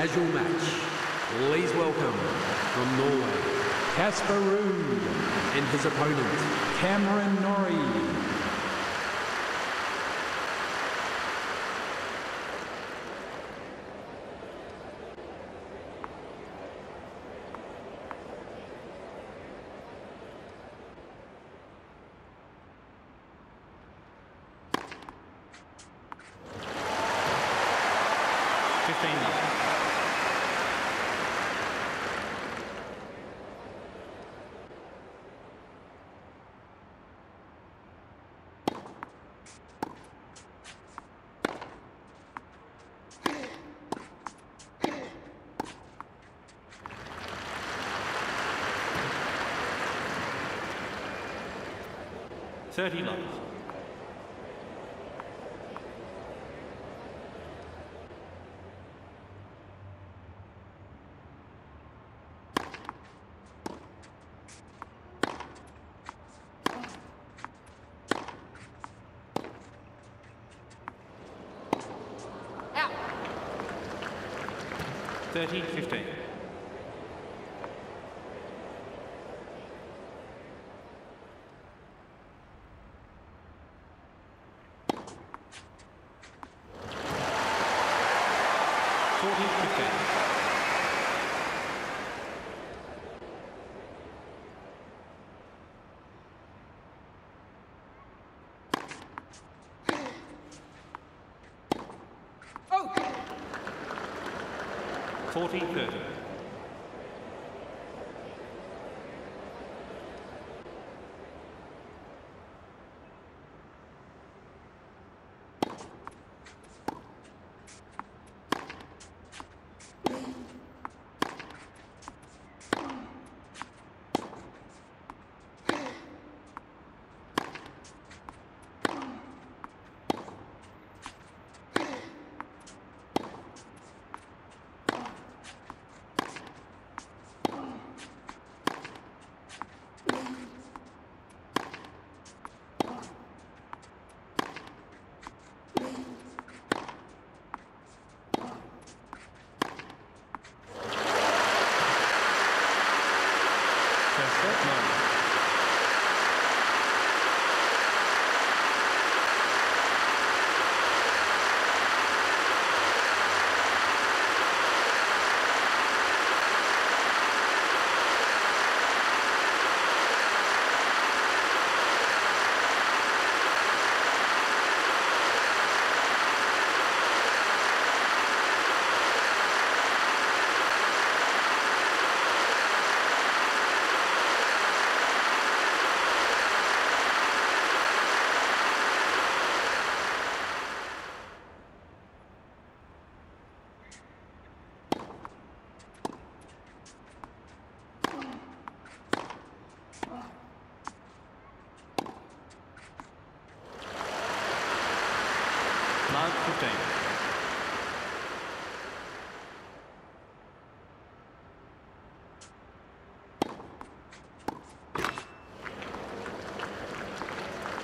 Casual match. Please welcome, from Norway, Casper Ruud and his opponent, Cameron Norrie. $30. Out. 30-15. Oh! 40-30.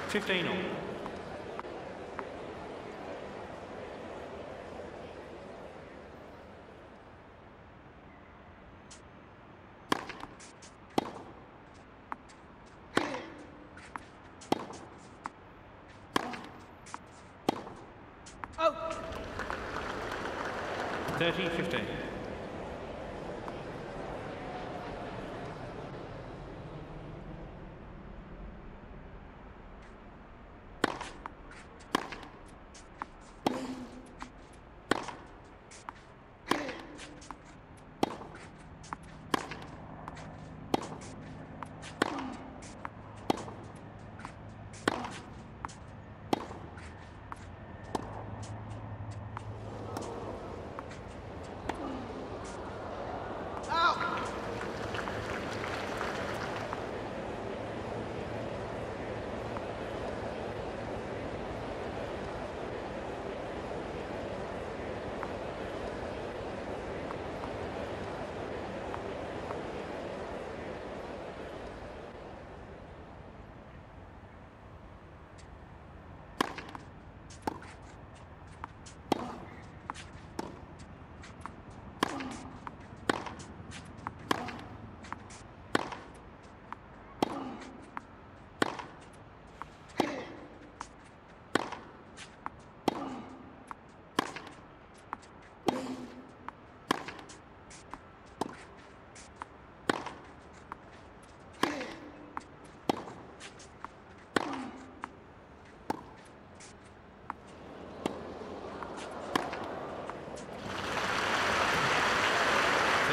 $15 all. 30-15.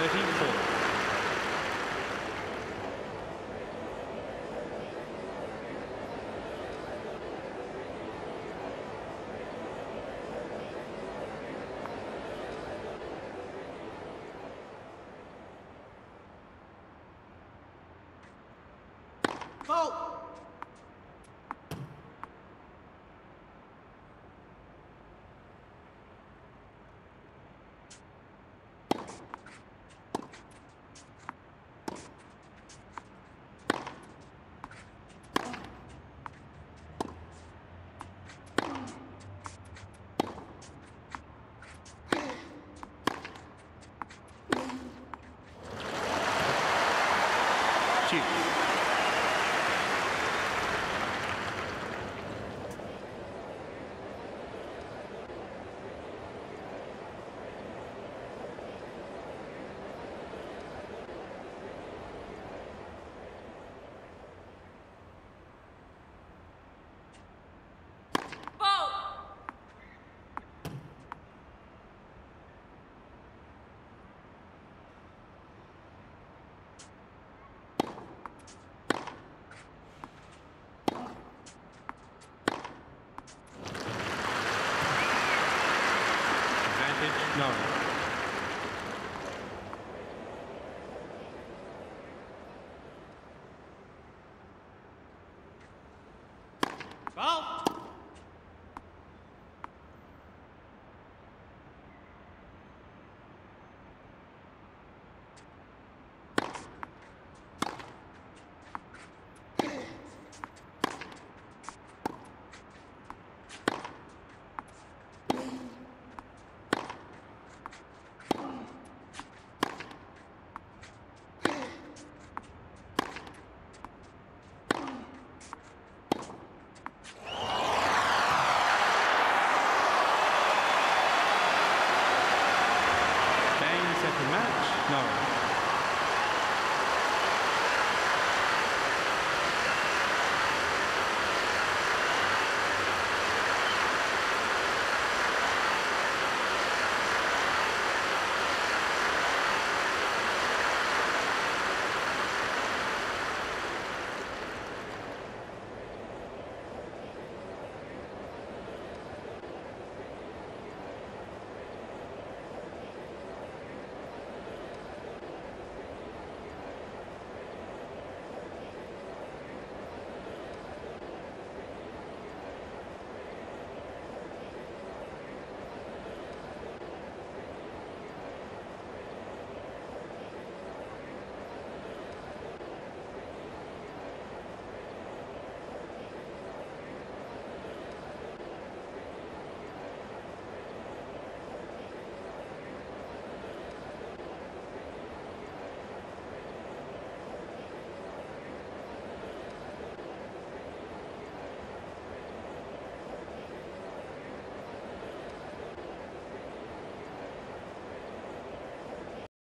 13-4. Foul! No. No.